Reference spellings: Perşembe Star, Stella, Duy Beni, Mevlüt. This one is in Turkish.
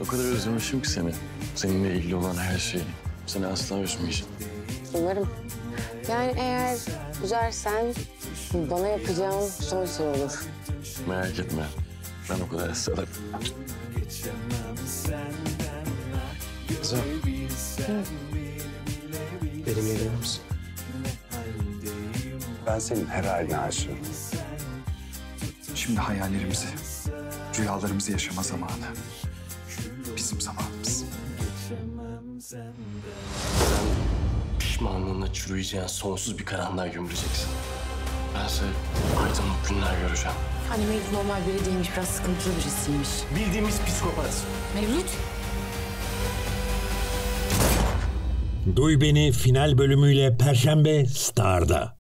O kadar özlemişim ki seni. Seninle ilgili olan her şeyi. Seni asla üzmeyeceğim. Umarım. Yani eğer üzersen bana yapacağım son şey olur. Merak etme. Ben o kadar salak. Kızım. Benimle evlenir misin? Ben senin her haline aşığım. Şimdi hayallerimizi, rüyalarımızı yaşama zamanı. Bizim zamanımız. Sen pişmanlığına çürüyeceğin sonsuz bir karanlığa gömüleceksin. Bense aydınlık günler göreceğim. Hani Mevlüt normal biri değilmiş, biraz sıkıntılı birisiymiş. Bildiğimiz psikopat. Mevlüt. Duy Beni final bölümüyle Perşembe Star'da.